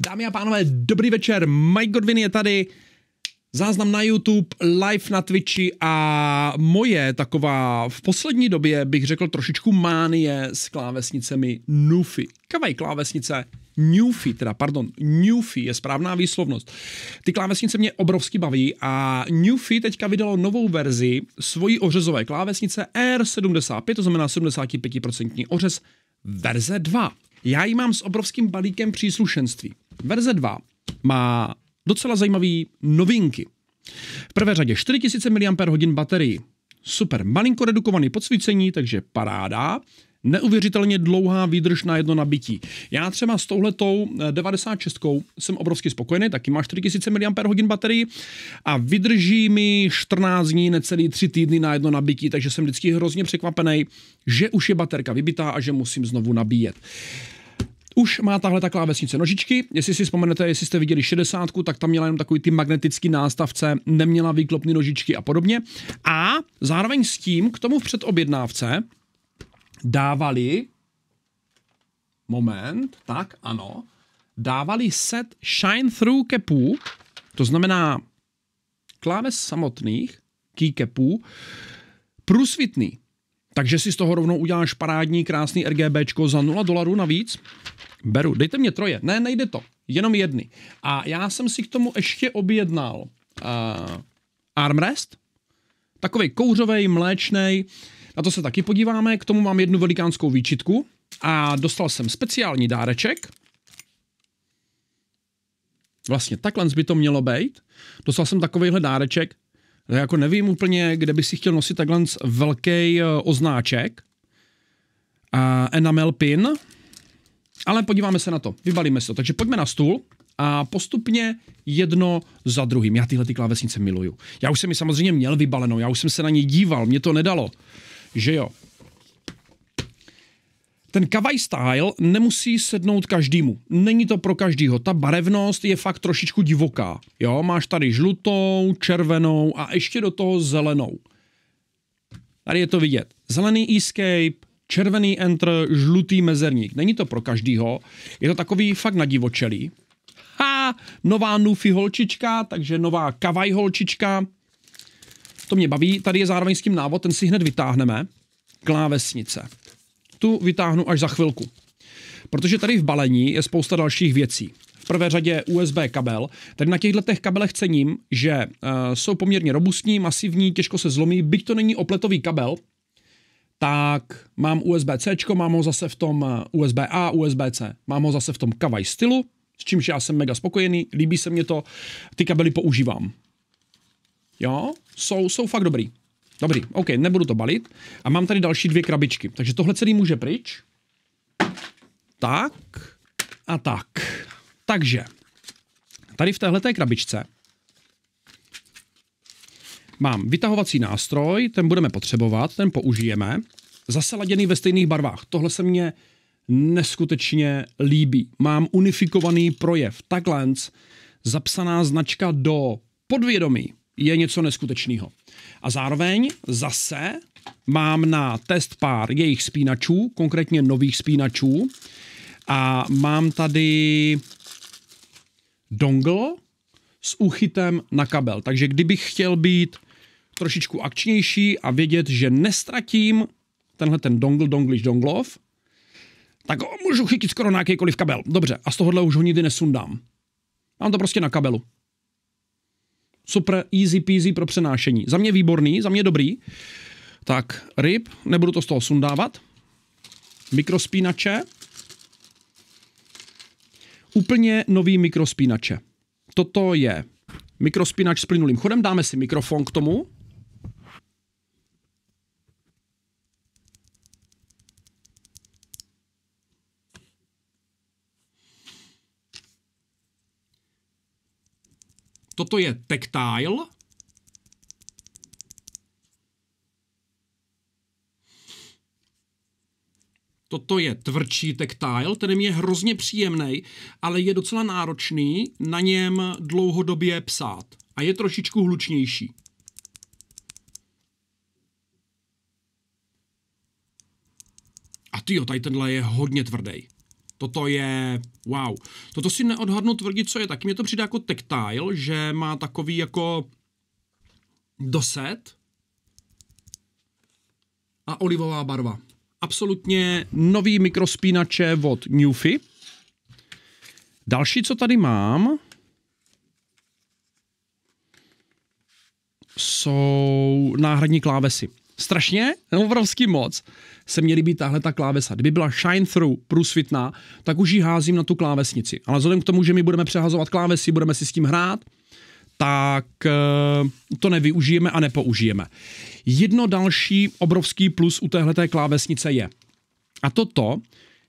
Dámy a pánové, dobrý večer, Mike Godwin je tady, záznam na YouTube, live na Twitchi a moje taková v poslední době bych řekl trošičku mánie s klávesnicemi Nuphy. Kavaj klávesnice Nuphy, teda pardon, Nuphy je správná výslovnost. Ty klávesnice mě obrovsky baví a Nuphy teďka vydalo novou verzi svojí ořezové klávesnice AIR75, to znamená 75% ořez, verze 2. Já ji mám s obrovským balíkem příslušenství. Verze 2 má docela zajímavé novinky. V prvé řadě 4000 mAh baterii. Super, malinko redukovaný podsvícení, takže paráda. Neuvěřitelně dlouhá výdrž na jedno nabití. Já třeba s touhletou 96 jsem obrovsky spokojený, taky má 4000 mAh baterii a vydrží mi 14 dní, necelý 3 týdny na jedno nabití, takže jsem vždycky hrozně překvapený, že už je baterka vybitá a že musím znovu nabíjet. Už má tahle ta klávesnice nožičky, jestli si vzpomenete, jestli jste viděli 60, tak tam měla jenom takový ty magnetický nástavce, neměla výklopné nožičky a podobně. A zároveň s tím, k tomu v předobjednávce, dávali, moment, tak ano, dávali set shine through capů, to znamená kláves samotných, keycapů, průsvitný. Takže si z toho rovnou uděláš parádní, krásný RGBčko za $0 navíc. Beru, dejte mě troje, ne, nejde to, jenom jedny. A já jsem si k tomu ještě objednal armrest, takovej kouřovej, mléčnej. Na to se taky podíváme, k tomu mám jednu velikánskou výčitku a dostal jsem speciální dáreček. Vlastně takhle by to mělo být. Dostal jsem takovejhle dáreček. Já jako nevím úplně, kde by si chtěl nosit takhle velký oznáček. Enamel pin. Ale podíváme se na to, vybalíme se to. Takže pojďme na stůl a postupně jedno za druhým. Já tyhle ty klávesnice miluju. Já už jsem ji samozřejmě měl vybalenou, já už jsem se na ní díval, mě to nedalo. Že jo. Ten kawaii style nemusí sednout každému. Není to pro každýho. Ta barevnost je fakt trošičku divoká. Jo, máš tady žlutou, červenou a ještě do toho zelenou. Tady je to vidět. Zelený escape, červený enter, žlutý mezerník. Není to pro každýho. Je to takový fakt nadivočelý. Ha, nová Nuphy holčička, takže nová kawaii holčička. To mě baví, tady je zároveň s tím návod, ten si hned vytáhneme, klávesnice. Tu vytáhnu až za chvilku, protože tady v balení je spousta dalších věcí. V prvé řadě USB kabel, tady na těchto kabelech cením, že jsou poměrně robustní, masivní, těžko se zlomí, byť to není opletový kabel, tak mám USB-C, mám ho zase v tom USB-A, USB-C, mám ho zase v tom kawaii stylu, s čímž já jsem mega spokojený, líbí se mě to, ty kabely používám. Jo, jsou fakt dobrý. Dobrý, ok, nebudu to balit. A mám tady další dvě krabičky. Takže tohle celý může pryč. Tak a tak. Takže tady v téhleté krabičce mám vytahovací nástroj, ten budeme potřebovat, ten použijeme. Zase laděný ve stejných barvách. Tohle se mně neskutečně líbí. Mám unifikovaný projev. Takhle zapsaná značka do podvědomí. Je něco neskutečného. A zároveň zase mám na test pár jejich spínačů, konkrétně nových spínačů. A mám tady dongle s úchytem na kabel. Takže kdybych chtěl být trošičku akčnější a vědět, že nestratím tenhle ten dongle, donglish, donglov, tak ho můžu chytit skoro na jakýkoliv kabel. Dobře, a z tohohle už ho nikdy nesundám. Mám to prostě na kabelu. Super easy peasy pro přenášení. Za mě výborný, za mě dobrý. Tak ryb, nebudu to z toho sundávat. Mikrospínače. Úplně nový mikrospínače. Toto je mikrospínač s plynulým chodem. Dáme si mikrofon k tomu. Toto je tactile. Toto je tvrdší tactile, ten je hrozně příjemný, ale je docela náročný na něm dlouhodobě psát. A je trošičku hlučnější. A tyjo, tady tenhle je hodně tvrdý. Toto je, wow, toto si neodhadnu tvrdit, co je, taky mě to přijde jako tactile, že má takový jako doset a olivová barva. Absolutně nový mikrospínače od Nuphy. Další, co tady mám, jsou náhradní klávesy. Strašně, obrovský moc, se mě líbí tahle ta klávesa. Kdyby byla shine through, průsvitná, tak už ji házím na tu klávesnici. Ale vzhledem k tomu, že my budeme přehazovat klávesy, budeme si s tím hrát, tak to nevyužijeme a nepoužijeme. Jedno další obrovský plus u téhleté klávesnice je, a to,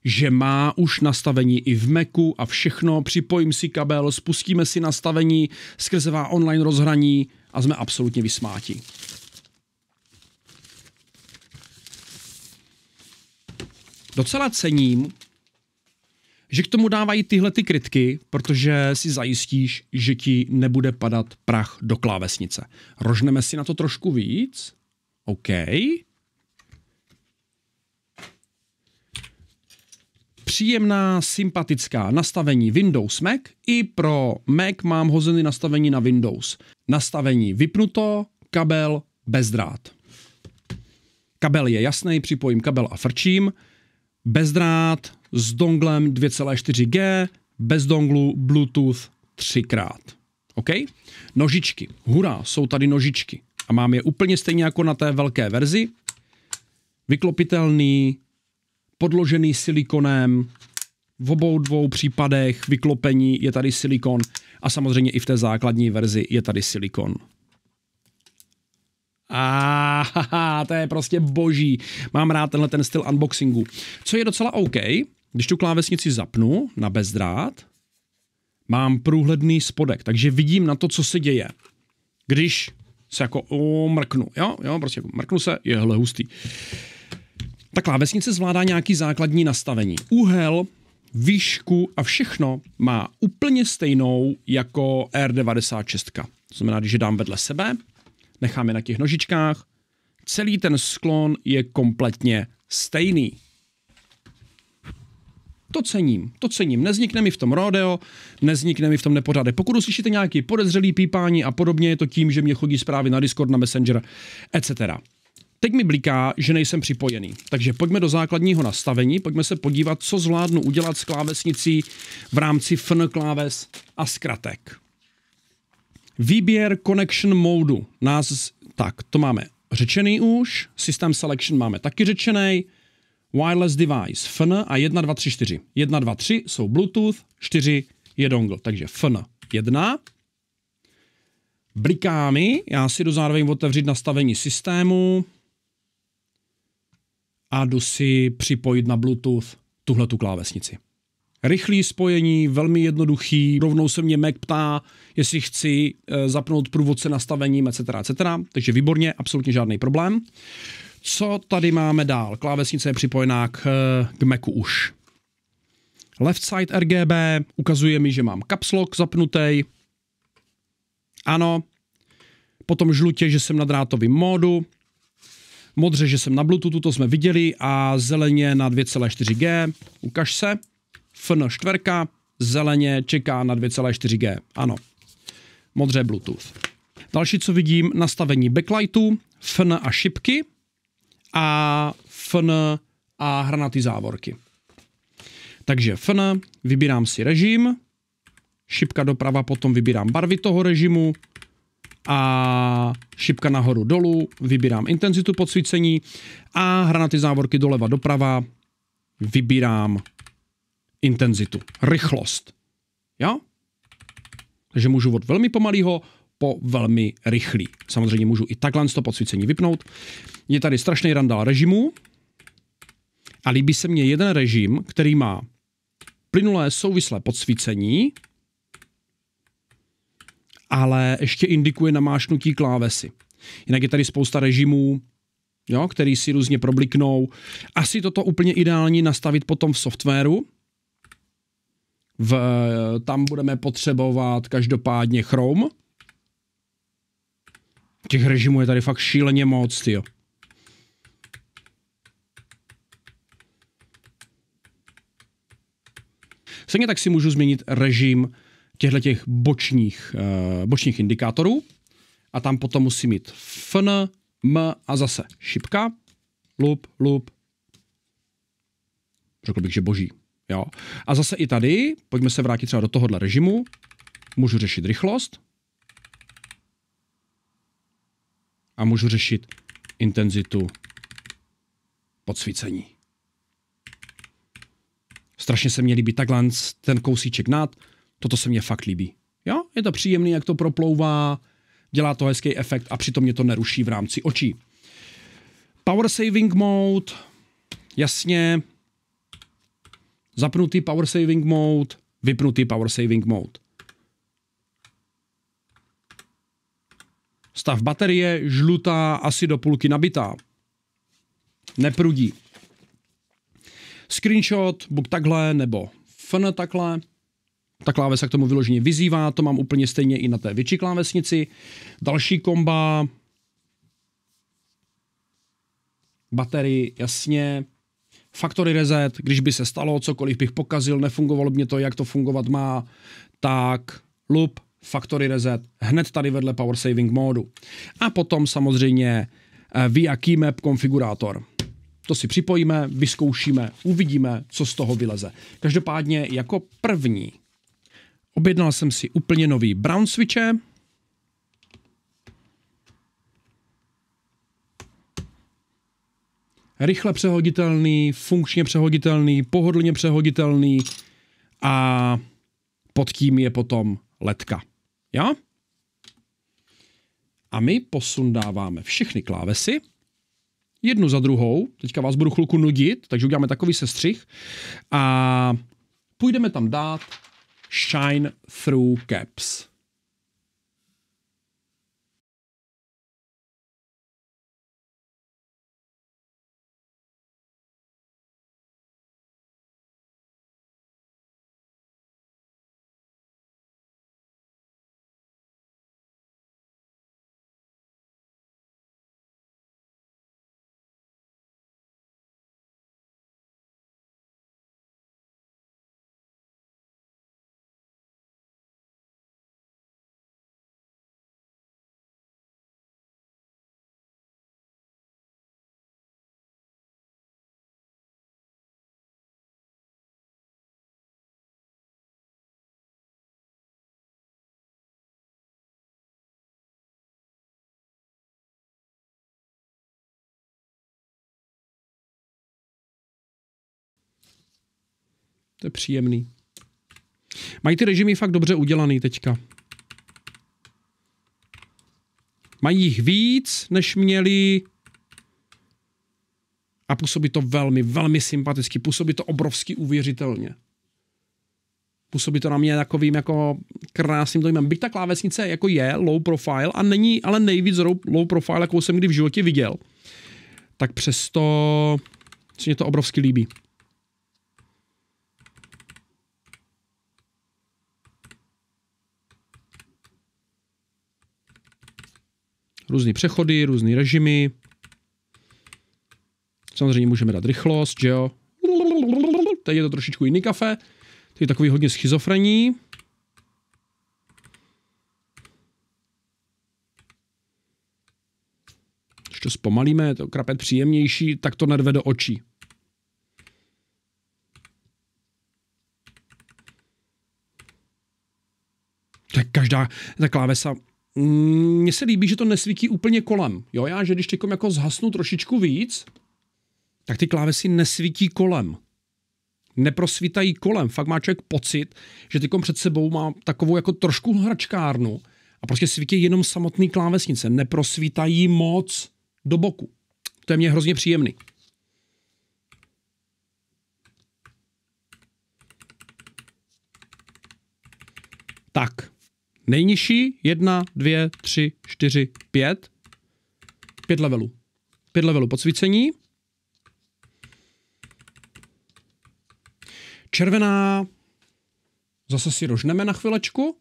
že má už nastavení i v Macu a všechno, připojím si kabel, spustíme si nastavení, skrzevá online rozhraní a jsme absolutně vysmáti. Docela cením, že k tomu dávají tyhle ty krytky, protože si zajistíš, že ti nebude padat prach do klávesnice. Rožneme si na to trošku víc. OK. Příjemná, sympatická nastavení Windows Mac. I pro Mac mám hozeny nastavení na Windows. Nastavení vypnuto, kabel, bezdrát. Kabel je jasný, připojím kabel a frčím. Bezdrát s donglem 2,4G, bez donglu Bluetooth 3x. OK? Nožičky. Hurá, jsou tady nožičky. A mám je úplně stejně jako na té velké verzi. Vyklopitelný, podložený silikonem. V obou dvou případech vyklopení je tady silikon. A samozřejmě i v té základní verzi je tady silikon. Ah, to je prostě boží. Mám rád tenhle ten styl unboxingu. Co je docela OK, když tu klávesnici zapnu na bezdrát, mám průhledný spodek, takže vidím na to, co se děje. Když se jako mrknu, jo, prostě jako mrknu se, je hele hustý. Ta klávesnice zvládá nějaký základní nastavení. Úhel, výšku a všechno má úplně stejnou jako AIR96. To znamená, když je dám vedle sebe, necháme na těch nožičkách. Celý ten sklon je kompletně stejný. To cením, to cením. Neznikne mi v tom rodeo, neznikne mi v tom nepořádek. Pokud uslyšíte nějaké podezřelé pípání a podobně, je to tím, že mě chodí zprávy na Discord, na Messenger, etc. Teď mi bliká, že nejsem připojený. Takže pojďme do základního nastavení, pojďme se podívat, co zvládnu udělat s klávesnicí v rámci FN kláves a zkratek. Výběr connection modu. Tak, to máme řečený už. System selection máme taky řečený. Wireless device, FN a 1, 2, 3, 4. 1, 2, 3 jsou Bluetooth, 4 je dongle. Takže FN 1. Bliká mi, já si jdu zároveň otevřít nastavení systému a jdu si připojit na Bluetooth tuhletu klávesnici. Rychlý spojení, velmi jednoduchý, rovnou se mě Mac ptá, jestli chci zapnout průvodce nastavením, etc., etc. Takže výborně, absolutně žádný problém. Co tady máme dál? Klávesnice je připojená k Macu už. Left side RGB, ukazuje mi, že mám caps lock zapnutý. Ano. Potom žlutě, že jsem na drátovém módu. Modře, že jsem na Bluetoothu, to jsme viděli. A zeleně na 2,4G. Ukaž se. FN 4, zeleně čeká na 2,4G. Ano. Modře Bluetooth. Další, co vidím, nastavení backlightu, FN a šipky a FN a hranaté závorky. Takže FN, vybírám si režim, šipka doprava, potom vybírám barvy toho režimu a šipka nahoru dolů, vybírám intenzitu podsvícení a hranaté závorky doleva doprava, vybírám intenzitu, rychlost. Jo? Takže můžu od velmi pomalého po velmi rychlý. Samozřejmě můžu i takhle to podsvícení vypnout. Je tady strašný randál režimů a líbí se mně jeden režim, který má plynulé souvislé podsvícení, ale ještě indikuje namášnutí klávesy. Jinak je tady spousta režimů, jo, který si různě probliknou. Asi toto úplně ideální nastavit potom v softwaru. Tam budeme potřebovat každopádně Chrome. Těch režimů je tady fakt šíleně moc, tyjo. Stejně tak si můžu změnit režim těchto těch bočních indikátorů a tam potom musím mít FN, M a zase šipka, lup, lup. Řekl bych, že boží. Jo. A zase i tady, pojďme se vrátit třeba do tohohle režimu, můžu řešit rychlost a můžu řešit intenzitu podsvícení. Strašně se mně líbí takhle ten kousíček nad, toto se mně fakt líbí. Jo, je to příjemný, jak to proplouvá, dělá to hezký efekt a přitom mě to neruší v rámci očí. Power saving mode, jasně, zapnutý power saving mode, vypnutý power saving mode. Stav baterie, žlutá, asi do půlky nabitá. Neprudí. Screenshot, buď takhle, nebo FN takhle. Ta klávesa k tomu vyloženě vyzývá, to mám úplně stejně i na té větší klávesnici. Další komba. Baterii, jasně. Factory reset, když by se stalo, cokoliv bych pokazil, nefungovalo by mě to, jak to fungovat má, tak loop, factory reset, hned tady vedle power saving módu. A potom samozřejmě VIA keymap konfigurátor. To si připojíme, vyzkoušíme, uvidíme, co z toho vyleze. Každopádně jako první objednal jsem si úplně nový brown switche. Rychle přehoditelný, funkčně přehoditelný, pohodlně přehoditelný a pod tím je potom ledka. Jo? A my posundáváme všechny klávesy jednu za druhou. Teďka vás budu chvilku nudit, takže uděláme takový sestřih a půjdeme tam dát Shine Through Caps. To je příjemný. Mají ty režimy fakt dobře udělaný teďka. Mají jich víc, než měli. A působí to velmi, velmi sympaticky. Působí to obrovsky uvěřitelně. Působí to na mě takovým jako krásným dojmem. Byť ta klávesnice jako je low profile a není ale nejvíc low profile, jakou jsem kdy v životě viděl. Tak přesto se mě to obrovsky líbí. Různý přechody, různý režimy. Samozřejmě můžeme dát rychlost, že jo. Teď je to trošičku jiný kafe. Teď je takový hodně schizofrení. Když to zpomalíme, je to krapet příjemnější, tak to nedve do očí. Tak každá ta klávesa... Mně se líbí, že to nesvítí úplně kolem. Jo, já, že když teďkom jako zhasnu trošičku víc, tak ty klávesy nesvítí kolem. Neprosvítají kolem. Fakt má člověk pocit, že teďkom před sebou má takovou jako trošku hračkárnu a prostě svítí jenom samotný klávesnice. Neprosvítají moc do boku. To je mně hrozně příjemný. Tak. Nejnižší 1, 2, 3, 4, 5. 5 levelů. 5 levelů podsvícení. Červená. Zase si rožneme na chvilečku.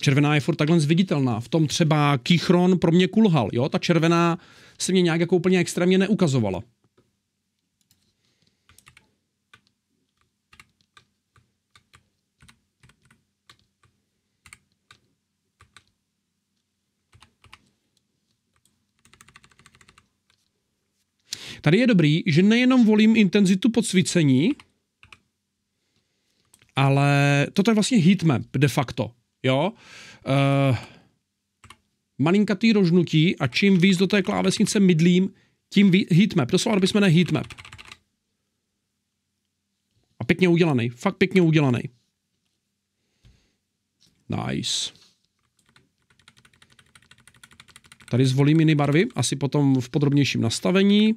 Červená je furt takhle zviditelná. V tom třeba Keychron pro mě kulhal. Jo? Ta červená se mě nějak jako úplně extrémně neukazovala. Tady je dobrý, že nejenom volím intenzitu podsvícení, ale toto je vlastně heatmap de facto, jo. Malinkatý rožnutí a čím víc do té klávesnice mydlím, tím víc heatmap, doslova bychom ne heatmap. A pěkně udělaný, fakt pěkně udělaný. Nice. Tady zvolím jiné barvy, asi potom v podrobnějším nastavení.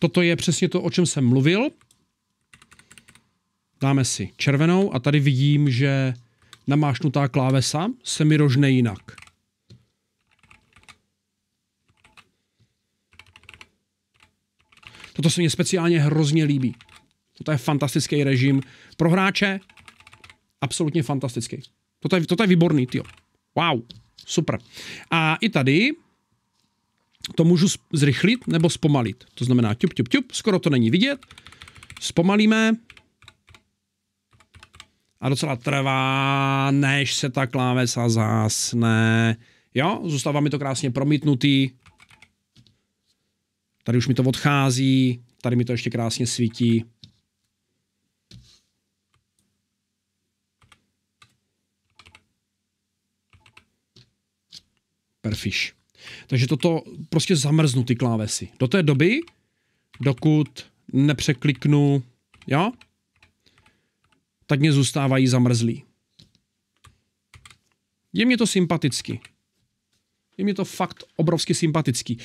Toto je přesně to, o čem jsem mluvil. Dáme si červenou a tady vidím, že namášnutá klávesa se mi rožne jinak. Toto se mně speciálně hrozně líbí. Toto je fantastický režim. Pro hráče absolutně fantastický. Toto je výborný, tyjo. Wow, super. A i tady to můžu zrychlit nebo zpomalit. To znamená ťup, ťup, ťup, skoro to není vidět. Zpomalíme. A docela trvá, než se ta klávesa zásne. Jo, zůstává mi to krásně promítnutý. Tady už mi to odchází, tady mi to ještě krásně svítí. Perfiš. Takže toto prostě zamrznu ty klávesy. Do té doby, dokud nepřekliknu, jo, tak mě zůstávají zamrzlí. Je mě to sympatický. Je mě to fakt obrovsky sympatický.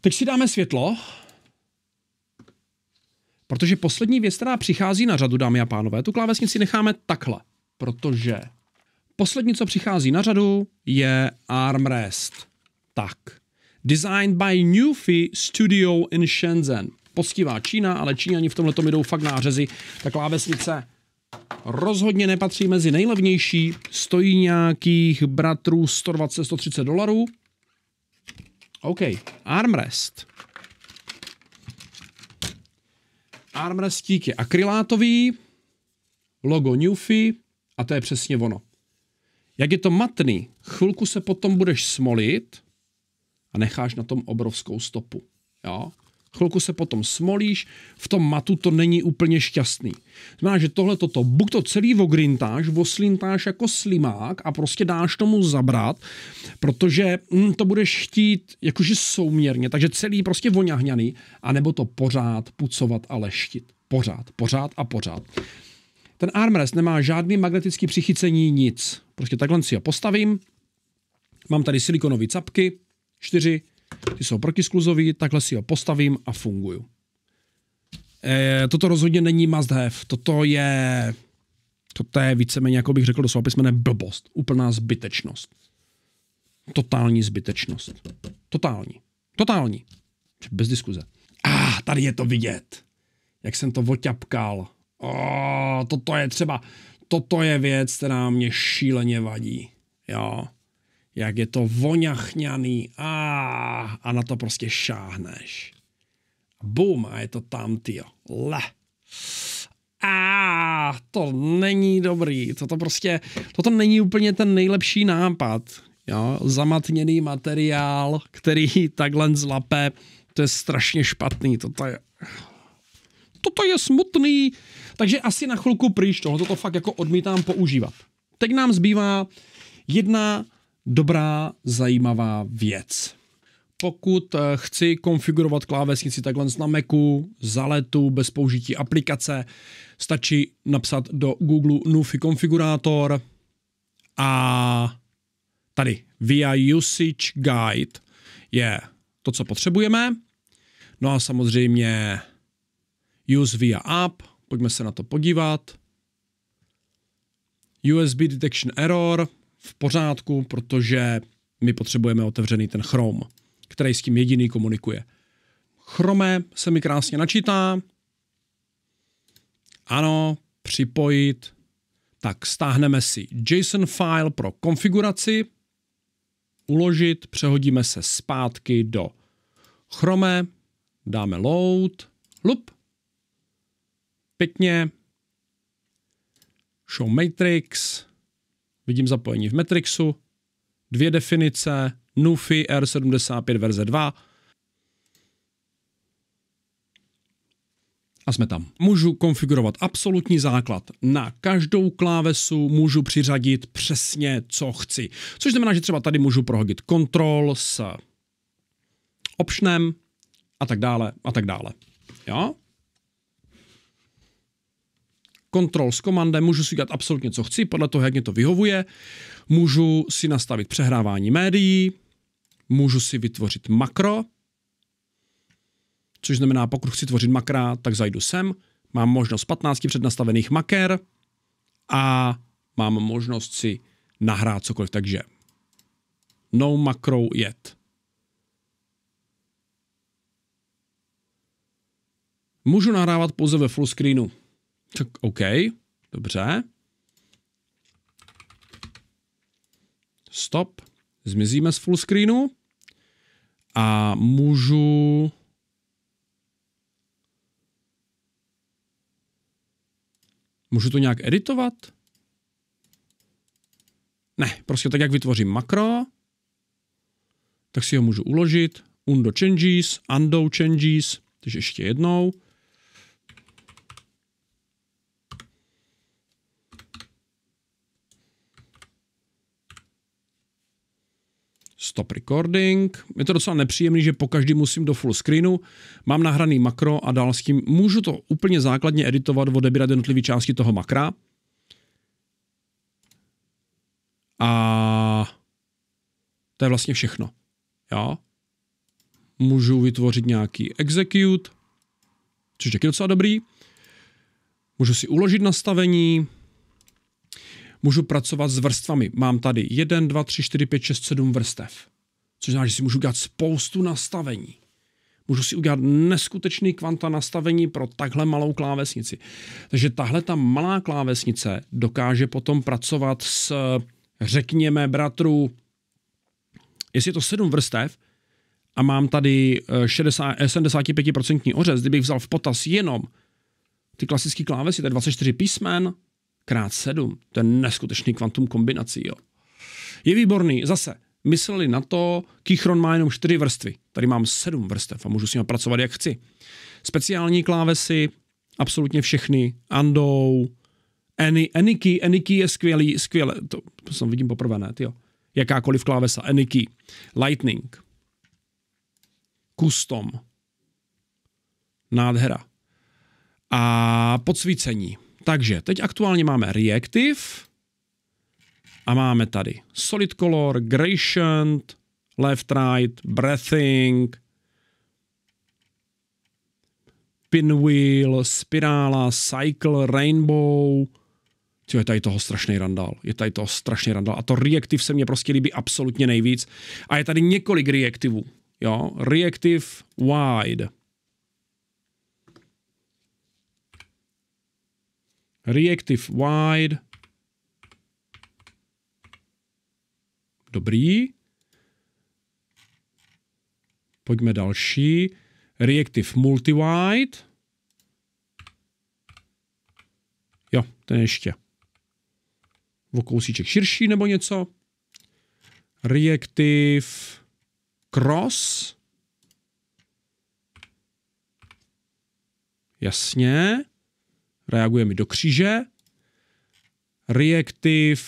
Teď si dáme světlo, protože poslední věc, která přichází na řadu, dámy a pánové, tu klávesnici necháme takhle, protože poslední, co přichází na řadu, je armrest. Tak. Designed by Nuphy Studio in Shenzhen. Poctivá Čína, ale Číňani v tomhle jdou fakt nářezy. Ta klávesnice rozhodně nepatří mezi nejlevnější, stojí nějakých bratrů $120–130. OK, armrest. Armrestík je akrylátový, logo Nuphy a to je přesně ono. Jak je to matný, chvilku se potom budeš smolit a necháš na tom obrovskou stopu. Jo? Chvilku se potom smolíš, v tom matu to není úplně šťastný. Znamená, že tohle toto, buď to celý ogrintáš, voslintáš jako slimák a prostě dáš tomu zabrat, protože to budeš chtít jakože souměrně, takže celý prostě voňahňaný, anebo to pořád pucovat a leštit. Pořád, pořád a pořád. Ten armrest nemá žádný magnetický přichycení, nic. Prostě takhle si ho postavím. Mám tady silikonové capky, 4, ty jsou protiskluzový, takhle si ho postavím a funguju. Toto rozhodně není must have, toto je víceméně, jako bych řekl doslova písmene blbost, úplná zbytečnost. Totální zbytečnost. Totální. Totální. Bez diskuze. Ah, tady je to vidět. Jak jsem to oťapkal. Oh, toto je věc, která mě šíleně vadí. Jo. Jak je to voňachňaný a na to prostě šáhneš. Bum, a je to tam, tyjo. Le. A to není dobrý. Toto není úplně ten nejlepší nápad. Jo, zamatněný materiál, který takhle zlape, to je strašně špatný. Toto je smutný. Takže asi na chvilku pryč, toto fakt jako odmítám používat. Teď nám zbývá jedna dobrá, zajímavá věc. Pokud chci konfigurovat klávesnici takhle na Macu, za letu, bez použití aplikace, stačí napsat do Google Nuphy konfigurátor a tady VIA Usage Guide je to, co potřebujeme. No a samozřejmě Use VIA App, pojďme se na to podívat. USB Detection Error, v pořádku, protože my potřebujeme otevřený ten Chrome, který s tím jediný komunikuje. Chrome se mi krásně načítá. Ano, připojit. Tak, stáhneme si JSON file pro konfiguraci. uložit, přehodíme se zpátky do Chrome, dáme load, lup, pěkně, show matrix, vidím zapojení v matrixu, dvě definice, Nuphy AIR75 verze 2 a jsme tam. Můžu konfigurovat absolutní základ. Na každou klávesu můžu přiřadit přesně, co chci. Což znamená, že třeba tady můžu prohodit control s optionem a tak dále, a tak dále. Jo? Control s komandem, můžu si dělat absolutně, co chci, podle toho, jak mě to vyhovuje. Můžu si nastavit přehrávání médií, můžu si vytvořit makro, což znamená, pokud chci tvořit makra, tak zajdu sem, mám možnost 15 přednastavených maker a mám možnost si nahrát cokoliv, takže no makro yet. Můžu nahrávat pouze ve full screenu. Tak OK, dobře. Stop. Zmizíme z full screenu. A můžu... Můžu to nějak editovat? Ne, prostě tak, jak vytvořím makro, tak si ho můžu uložit. Undo changes, undo changes, takže ještě jednou. Stop recording. Je to docela nepříjemný, že pokaždý musím do full screenu. Mám nahraný makro a dál s tím můžu to úplně základně editovat, odebírat jednotlivé části toho makra. A to je vlastně všechno. Jo? Můžu vytvořit nějaký execute, což je docela dobrý. Můžu si uložit nastavení. Můžu pracovat s vrstvami. Mám tady 1, 2, 3, 4, 5, 6, 7 vrstev. Což znamená, že si můžu udělat spoustu nastavení. Můžu si udělat neskutečný kvanta nastavení pro takhle malou klávesnici. Takže tahle ta malá klávesnice dokáže potom pracovat s, řekněme, bratru, jestli je to 7 vrstev a mám tady 75% ořez, kdybych vzal v potaz jenom ty klasické klávesy, to je 24 písmen, krát 7, to je neskutečný kvantum kombinací, jo. Je výborný, zase, mysleli na to, Keychron má jenom 4 vrstvy, tady mám 7 vrstev a můžu s nimi pracovat, jak chci. Speciální klávesy, absolutně všechny, undo, any key je skvělý, skvěle, to jsem vidím poprvé, ne, tyjo. Jakákoliv klávesa, any key, lightning, custom, nádhera a podsvícení. Takže teď aktuálně máme Reactive a máme tady Solid Color, Gradient, Left Right, Breathing, Pinwheel, Spirála, Cycle, Rainbow. Tyjo, je tady toho strašný randál. Je tady toho strašný randál. A to Reactive se mně prostě líbí absolutně nejvíc. A je tady několik Reactivů. Jo? Reactive Wide. Reactive wide. Dobrý. Pojďme další. Reactive multi-wide. Jo, ten ještě. O kousíček širší nebo něco. Reactive cross. Jasně. Reaguje mi do kříže. Reactive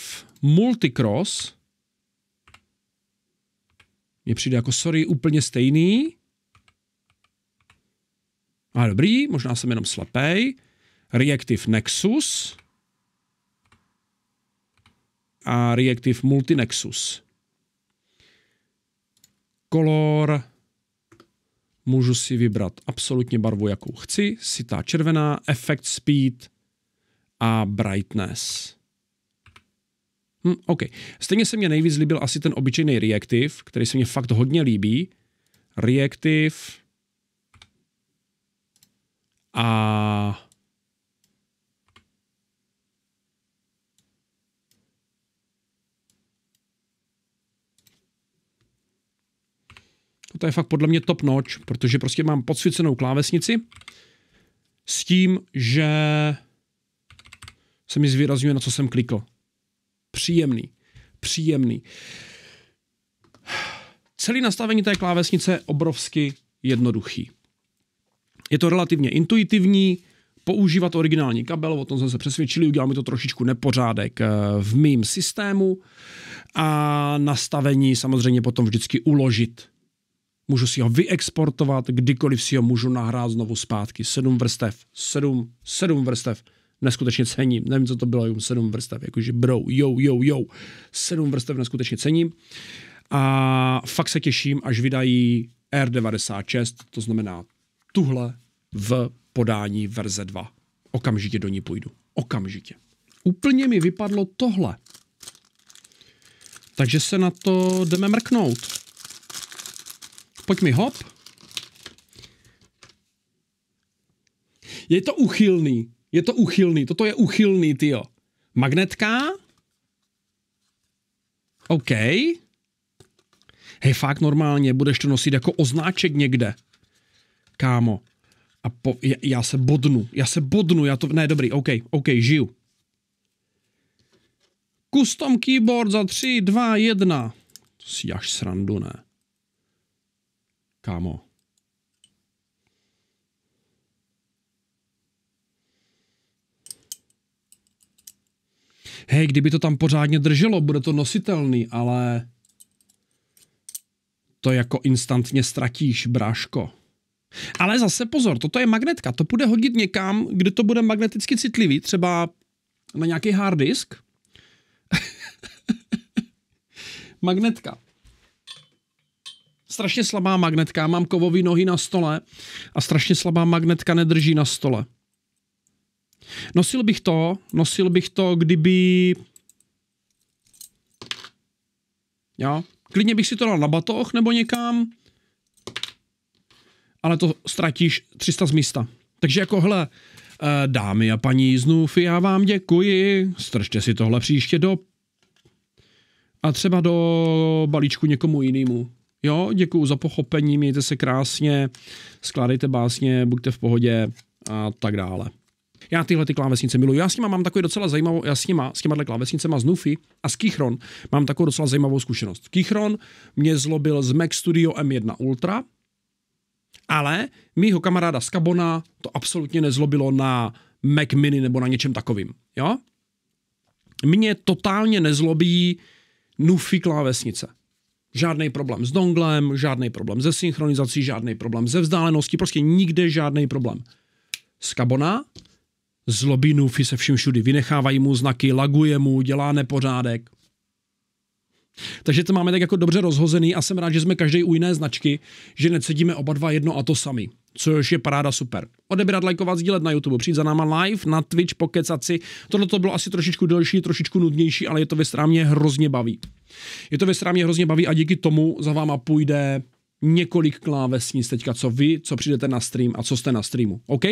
multicross. Mně přijde jako sorry, úplně stejný. A dobrý, možná jsem jenom slepej. Reactive nexus. A reactive multinexus. Color. Můžu si vybrat absolutně barvu, jakou chci. Sitá červená, effect speed a brightness. OK. Stejně se mně nejvíc líbil asi ten obyčejný reactive, který se mně fakt hodně líbí. Reactive a to je fakt podle mě top notch, protože prostě mám podsvícenou klávesnici s tím, že se mi zvýrazňuje, na co jsem klikl. Příjemný. Příjemný. Celý nastavení té klávesnice je obrovsky jednoduchý. Je to relativně intuitivní, používat originální kabel, o tom jsme se přesvědčili, udělal mi to trošičku nepořádek v mým systému a nastavení samozřejmě potom vždycky uložit. Můžu si ho vyexportovat, kdykoliv si ho můžu nahrát znovu zpátky. 7 vrstev. Neskutečně cením. Nevím, co to bylo, 7 vrstev. Jakože bro, jo. 7 vrstev neskutečně cením. A fakt se těším, až vydají AIR96, to znamená tuhle v podání verze 2. Okamžitě do ní půjdu. Okamžitě. Úplně mi vypadlo tohle. Takže se na to jdeme mrknout. Pojď mi hop. Je to uchylný. Je to uchylný. Toto je uchylný, tyjo. Magnetka. OK. Hej, fakt normálně, budeš to nosit jako označek někde. Kámo. A já se bodnu, ne, dobrý, OK, žiju. Custom keyboard za 3, 2, 1. To si děláš srandu, ne? Kámo. Hej, kdyby to tam pořádně drželo, bude to nositelný, ale... To jako instantně ztratíš, bráško. Ale zase pozor, toto je magnetka, to půjde hodit někam, kde to bude magneticky citlivý, třeba na nějaký hard disk. Magnetka. Strašně slabá magnetka, mám kovové nohy na stole a strašně slabá magnetka nedrží na stole. Nosil bych to, kdyby... Jo, klidně bych si to dal na batoh nebo někam. Ale to ztratíš 300 z místa. Takže jako hele, dámy a paní z Nuphy, já vám děkuji, stržte si tohle příště do... A třeba do balíčku někomu jinému. Jo, děkuju za pochopení, mějte se krásně, skládejte básně, buďte v pohodě a tak dále. Já tyhle ty klávesnice miluji. Já s nima mám takový docela zajímavou, s těma klávesnicema z Nuphy a z Keychron mám takovou docela zajímavou zkušenost. Keychron mě zlobil z Mac Studio M1 Ultra, ale mýho kamaráda z Kabona to absolutně nezlobilo na Mac Mini nebo na něčem takovým, jo? Mě totálně nezlobí Nuphy klávesnice. Žádný problém s donglem, žádný problém se synchronizací, žádný problém ze vzdálenosti, prostě nikde žádný problém. Z Kabona zlobí Nuphy se vším všudy, vynechávají mu znaky, laguje mu, dělá nepořádek. Takže to máme tak jako dobře rozhozený a jsem rád, že jsme každý u jiné značky, že necedíme oba dva jedno a to sami, což je paráda super. Odebírat, lajkovat, sdílet na YouTube, přijít za náma live, na Twitch, pokecat si. Tohle to bylo asi trošičku delší, trošičku nudnější, ale je to věc, která mě hrozně baví. A díky tomu za váma půjde několik klávesnic teďka, co vy, co přijdete na stream a co jste na streamu, OK?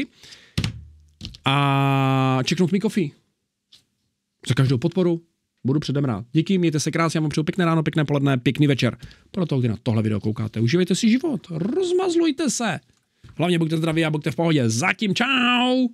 A čeknout mi Ko-fi. Za každou podporu. Budu předem rád. Díky, mějte se krásně, já vám přeju pěkné ráno, pěkné poledne, pěkný večer. Podle toho, kdy na tohle video koukáte, užívejte si život, rozmazlujte se. Hlavně buďte zdraví a buďte v pohodě. Zatím čau!